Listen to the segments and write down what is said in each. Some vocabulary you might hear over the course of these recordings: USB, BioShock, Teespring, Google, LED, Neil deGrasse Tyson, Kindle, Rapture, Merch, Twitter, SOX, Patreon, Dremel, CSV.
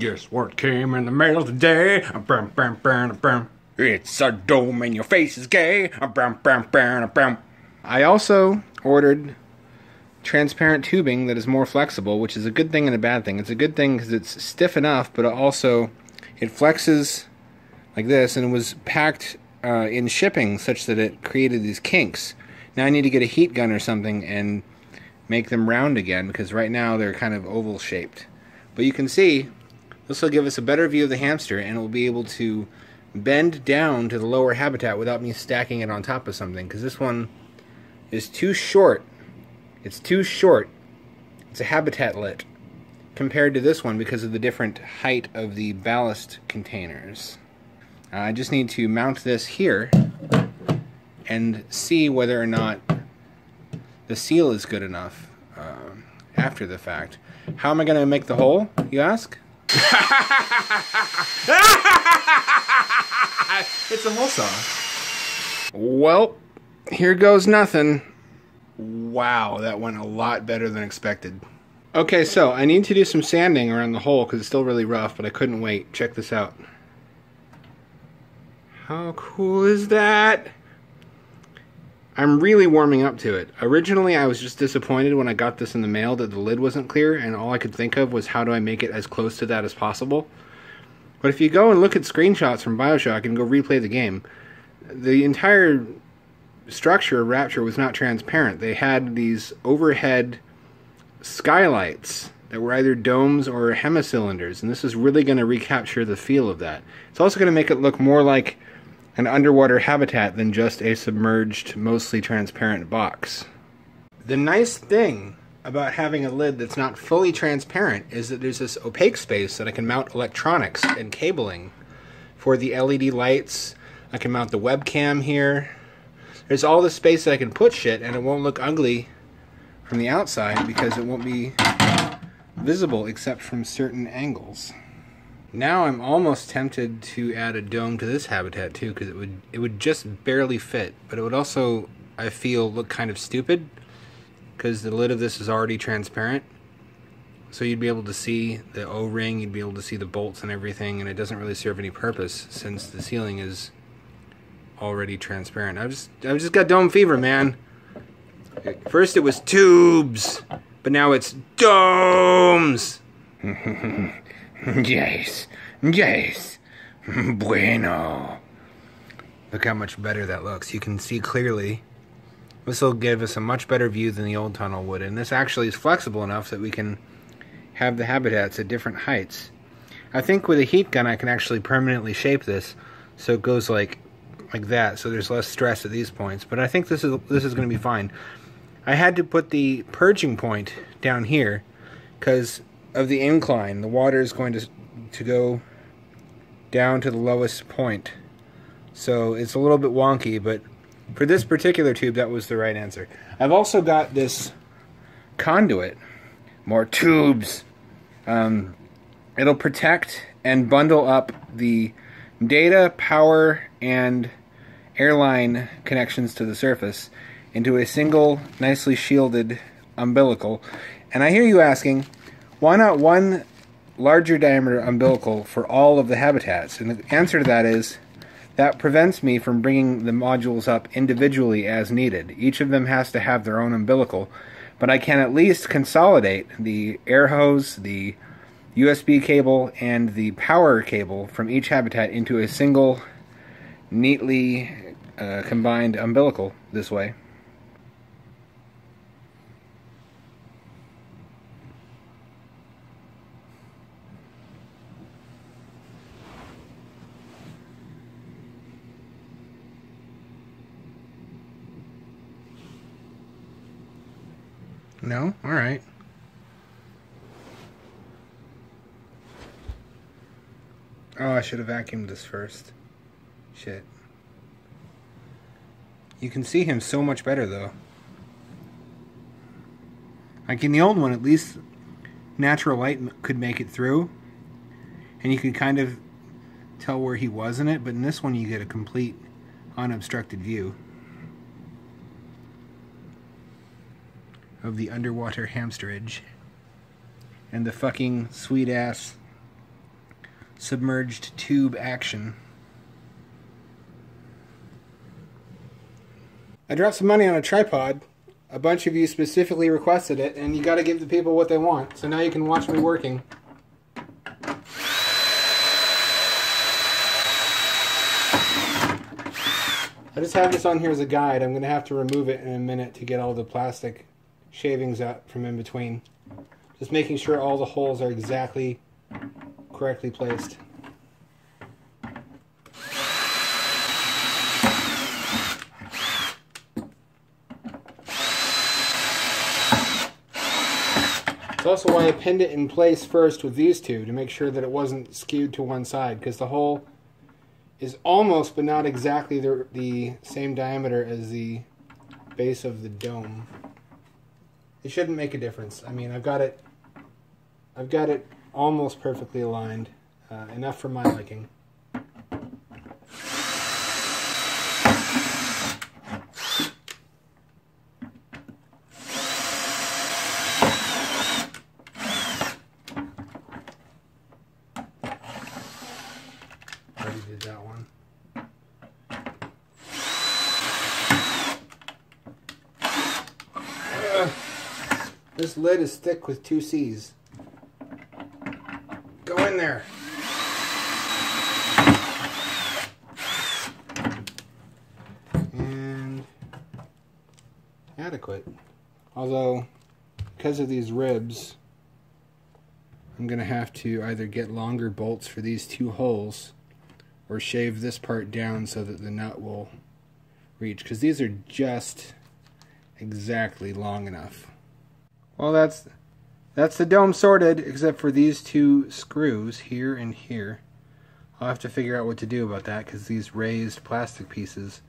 Guess what came in the mail today? It's a dome and your face is gay. I also ordered transparent tubing that is more flexible, which is a good thing and a bad thing. It's a good thing because it's stiff enough, but also it flexes like this, and it was packed in shipping such that it created these kinks. Now I need to get a heat gun or something and make them round again, because right now they're kind of oval shaped. But you can see this will give us a better view of the hamster, and it will be able to bend down to the lower habitat without me stacking it on top of something, because this one is too short. It's too short. It's a habitatlet compared to this one because of the different height of the ballast containers. I just need to mount this here and see whether or not the seal is good enough after the fact. How am I going to make the hole, you ask? It's a hole saw. Well, here goes nothing. Wow, that went a lot better than expected. Okay, so I need to do some sanding around the hole because it's still really rough, but I couldn't wait. Check this out. How cool is that? I'm really warming up to it. Originally, I was just disappointed when I got this in the mail that the lid wasn't clear, and all I could think of was how do I make it as close to that as possible. But if you go and look at screenshots from BioShock and go replay the game, the entire structure of Rapture was not transparent. They had these overhead skylights that were either domes or hemicylinders, and this is really going to recapture the feel of that. It's also going to make it look more like an underwater habitat than just a submerged, mostly transparent box. The nice thing about having a lid that's not fully transparent is that there's this opaque space that I can mount electronics and cabling for the LED lights. I can mount the webcam here. There's all this space that I can put shit, and it won't look ugly from the outside because it won't be visible except from certain angles. Now I'm almost tempted to add a dome to this habitat too, because it would just barely fit, but it would also, I feel, look kind of stupid because the lid of this is already transparent. So you'd be able to see the O-ring, you'd be able to see the bolts and everything, and it doesn't really serve any purpose since the ceiling is already transparent. I've just got dome fever, man. At first it was tubes, but now it's domes. Yes, yes, bueno. Look how much better that looks. You can see clearly. This will give us a much better view than the old tunnel would, and this actually is flexible enough that we can have the habitats at different heights. I think with a heat gun I can actually permanently shape this so it goes like that, so there's less stress at these points, but I think this is going to be fine. I had to put the purging point down here because of the incline. The water is going to go down to the lowest point. So it's a little bit wonky, but for this particular tube, that was the right answer. I've also got this conduit. More tubes. It'll protect and bundle up the data, power, and airline connections to the surface into a single, nicely shielded umbilical. And I hear you asking, why not one larger diameter umbilical for all of the habitats? And the answer to that is, that prevents me from bringing the modules up individually as needed. Each of them has to have their own umbilical, but I can at least consolidate the air hose, the USB cable, and the power cable from each habitat into a single, neatly combined umbilical this way. No? All right. Oh, I should have vacuumed this first. Shit. You can see him so much better, though. Like in the old one, at least natural light could make it through, and you could kind of tell where he was in it, but in this one you get a complete unobstructed view of the underwater hamsterage and the fucking sweet ass submerged tube action. I dropped some money on a tripod. A bunch of you specifically requested it, and you gotta give the people what they want. So now you can watch me working. I just have this on here as a guide. I'm gonna have to remove it in a minute to get all the plastic shavings out from in between. Just making sure all the holes are exactly correctly placed. It's also why I pinned it in place first with these two, to make sure that it wasn't skewed to one side, because the hole is almost, but not exactly, the same diameter as the base of the dome. It shouldn't make a difference. I mean, I've got it almost perfectly aligned, enough for my liking. This lid is thick with two C's. Go in there. And adequate. Although, because of these ribs, I'm going to have to either get longer bolts for these two holes or shave this part down so that the nut will reach, because these are just exactly long enough. Well, that's the dome sorted, except for these two screws here and here. I'll have to figure out what to do about that, because these raised plastic pieces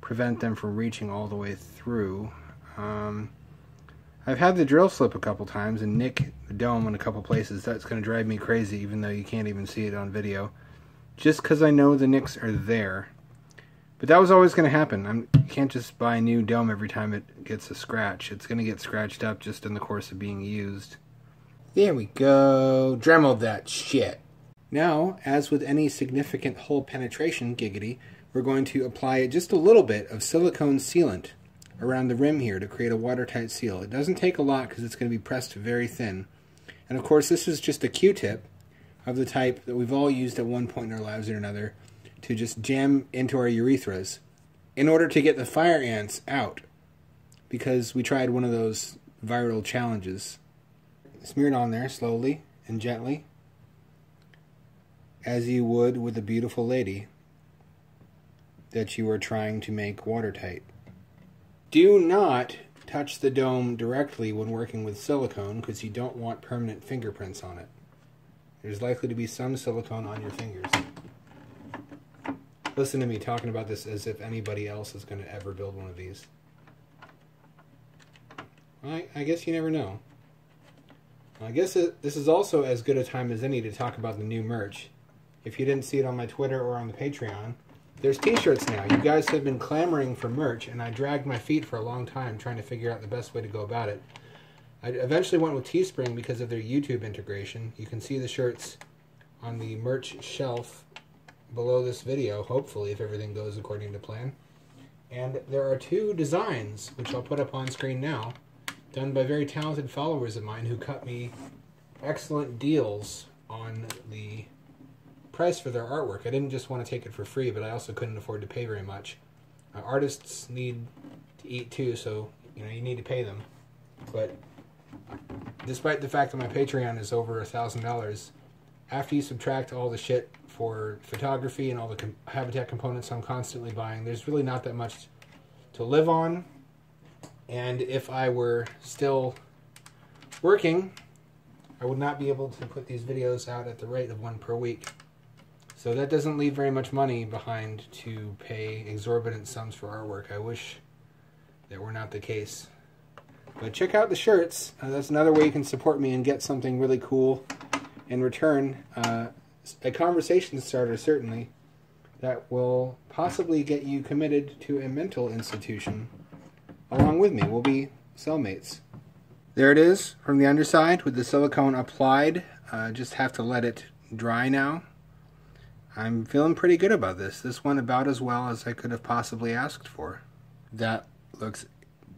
prevent them from reaching all the way through. I've had the drill slip a couple times and nick the dome in a couple places. That's going to drive me crazy, even though you can't even see it on video, just because I know the nicks are there. But that was always going to happen. You can't just buy a new dome every time it gets a scratch. It's going to get scratched up just in the course of being used. There we go. Dremeled that shit. Now, as with any significant hole penetration, giggity, we're going to apply just a little bit of silicone sealant around the rim here to create a watertight seal. It doesn't take a lot because it's going to be pressed very thin. And of course, this is just a Q-tip of the type that we've all used at one point in our lives or another, to just jam into our urethras in order to get the fire ants out, because we tried one of those viral challenges. Smear it on there slowly and gently, as you would with a beautiful lady that you are trying to make watertight. Do not touch the dome directly when working with silicone, because you don't want permanent fingerprints on it. There's likely to be some silicone on your fingers. Listen to me talking about this as if anybody else is going to ever build one of these. Well, I guess you never know. Well, I guess this is also as good a time as any to talk about the new merch. If you didn't see it on my Twitter or on the Patreon, there's t-shirts now. You guys have been clamoring for merch, and I dragged my feet for a long time trying to figure out the best way to go about it. I eventually went with Teespring because of their YouTube integration. You can see the shirts on the merch shelf below this video, hopefully, if everything goes according to plan. And there are two designs, which I'll put up on screen now, done by very talented followers of mine who cut me excellent deals on the price for their artwork. I didn't just want to take it for free, but I also couldn't afford to pay very much. Artists need to eat too, so you need to pay them. But despite the fact that my Patreon is over $1,000, after you subtract all the shit for photography and all the habitat components I'm constantly buying, there's really not that much to live on. And if I were still working, I would not be able to put these videos out at the rate of one per week. So that doesn't leave very much money behind to pay exorbitant sums for artwork. I wish that were not the case. But check out the shirts. That's another way you can support me and get something really cool in return. A conversation starter, certainly, that will possibly get you committed to a mental institution along with me. We'll be cellmates. There it is from the underside with the silicone applied. Just have to let it dry now. I'm feeling pretty good about this. This went about as well as I could have possibly asked for. That looks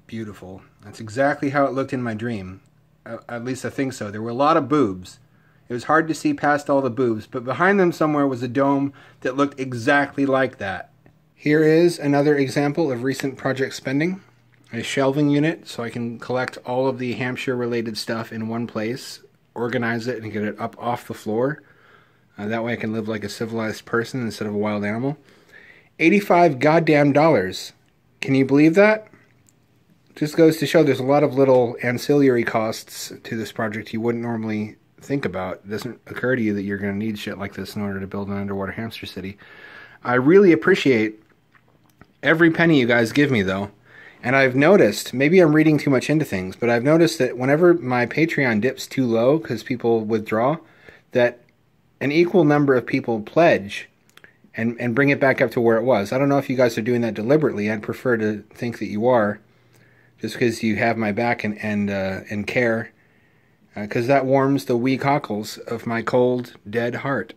beautiful. That's exactly how it looked in my dream. At least I think so. There were a lot of boobs. It was hard to see past all the boobs, but behind them somewhere was a dome that looked exactly like that. Here is another example of recent project spending. A shelving unit, so I can collect all of the Hampshire-related stuff in one place, organize it, and get it up off the floor. That way I can live like a civilized person instead of a wild animal. $85 goddamn. Can you believe that? Just goes to show there's a lot of little ancillary costs to this project you wouldn't normally think about. It doesn't occur to you that you're going to need shit like this in order to build an underwater hamster city. I really appreciate every penny you guys give me, though. And I've noticed, maybe I'm reading too much into things, but I've noticed that whenever my Patreon dips too low because people withdraw, that an equal number of people pledge and bring it back up to where it was. I don't know if you guys are doing that deliberately. I'd prefer to think that you are, just because you have my back and care, because that warms the wee cockles of my cold, dead heart.